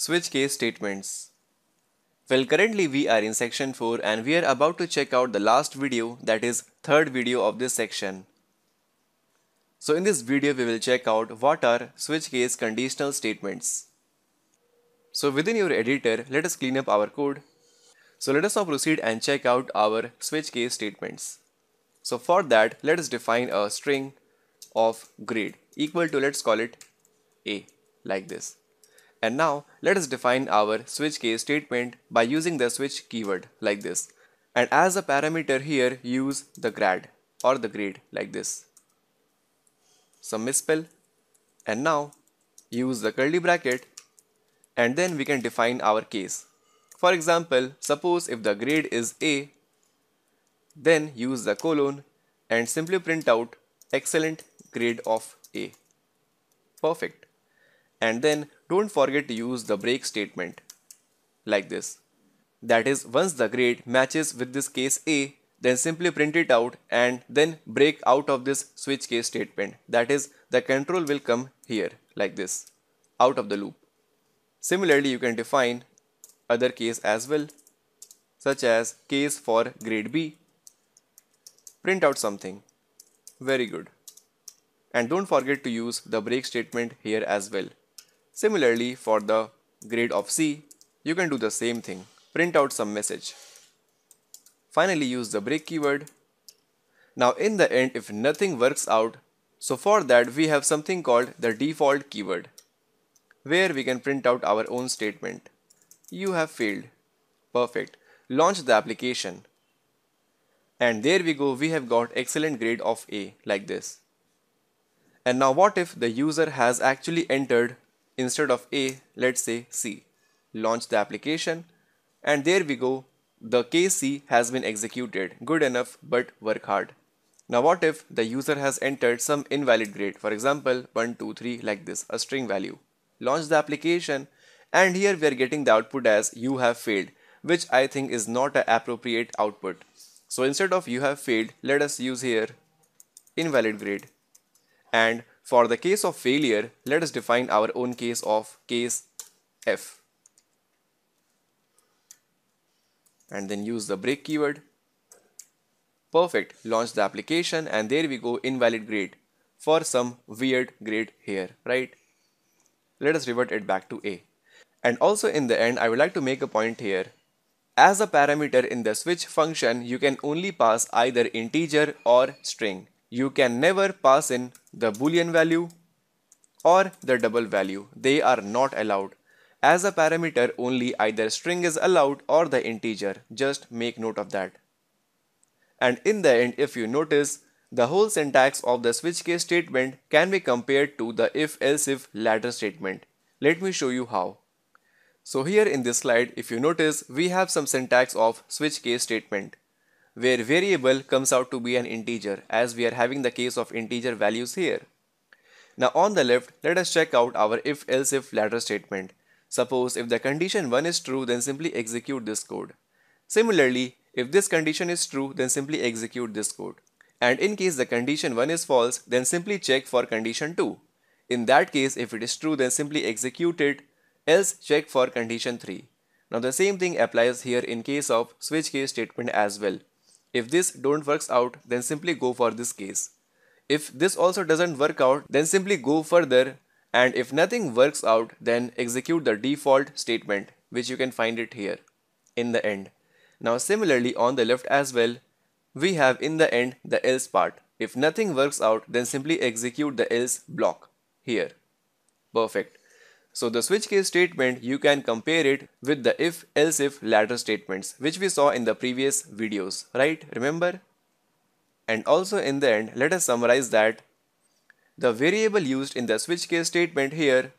Switch case statements. Well, currently we are in section 4 and we are about to check out the last video, that is third video of this section. So in this video we will check out what are switch case conditional statements. So within your editor, let us clean up our code. So let us now proceed and check out our switch case statements. So for that, let us define a string of grade equal to, let's call it A, like this. And now let us define our switch case statement by using the switch keyword like this, and as a parameter here use the grad or the grade like this, some misspell, and now use the curly bracket, and then we can define our case. For example, suppose if the grade is A, then use the colon and simply print out excellent grade of A. Perfect. And then don't forget to use the break statement like this. That is, once the grade matches with this case A, then simply print it out and then break out of this switch case statement. That is, the control will come here like this, out of the loop. Similarly, you can define other case as well, such as case for grade B. Print out something. Very good. And don't forget to use the break statement here as well. Similarly, for the grade of C, you can do the same thing. Print out some message. Finally, use the break keyword. Now in the end, if nothing works out, so for that we have something called the default keyword, where we can print out our own statement. You have failed. Perfect. Launch the application. And there we go, we have got excellent grade of A like this. And now what if the user has actually entered, instead of A, let's say C. Launch the application, and there we go, the case C has been executed. Good enough, but work hard. Now what if the user has entered some invalid grade, for example 1, 2, 3 like this, a string value. Launch the application, and here we are getting the output as you have failed, which I think is not an appropriate output. So instead of you have failed, let us use here invalid grade. And for the case of failure, let us define our own case of case F. And then use the break keyword. Perfect. Launch the application, and there we go, invalid grade for some weird grade here, right? Let us revert it back to A. And also in the end, I would like to make a point here. As a parameter in the switch function, you can only pass either integer or string. You can never pass in the boolean value or the double value. They are not allowed. As a parameter, only either string is allowed or the integer. Just make note of that. And in the end, if you notice, the whole syntax of the switch case statement can be compared to the if else if ladder statement. Let me show you how. So here in this slide, if you notice, we have some syntax of switch case statement, where variable comes out to be an integer, as we are having the case of integer values here. Now on the left, let us check out our if else if ladder statement. Suppose if the condition 1 is true, then simply execute this code. Similarly, if this condition is true, then simply execute this code. And in case the condition 1 is false, then simply check for condition 2. In that case, if it is true, then simply execute it, else check for condition 3. Now the same thing applies here in case of switch case statement as well. If this don't works out, then simply go for this case. If this also doesn't work out, then simply go further, and if nothing works out, then execute the default statement, which you can find it here in the end. Now similarly on the left as well, we have in the end the else part. If nothing works out, then simply execute the else block here. Perfect. So the switch case statement, you can compare it with the if else if ladder statements, which we saw in the previous videos, right? Remember? And also in the end, let us summarize that the variable used in the switch case statement here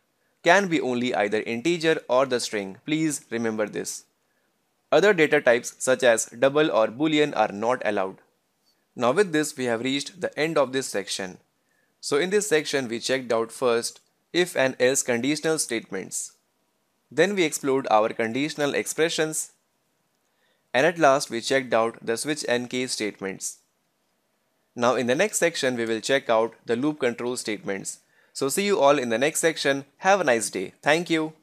can be only either integer or the string. Please remember this. Other data types such as double or boolean are not allowed. Now with this, we have reached the end of this section. So in this section, we checked out first if and else conditional statements. Then we explored our conditional expressions, and at last we checked out the switch and case statements. Now in the next section, we will check out the loop control statements. So see you all in the next section. Have a nice day. Thank you.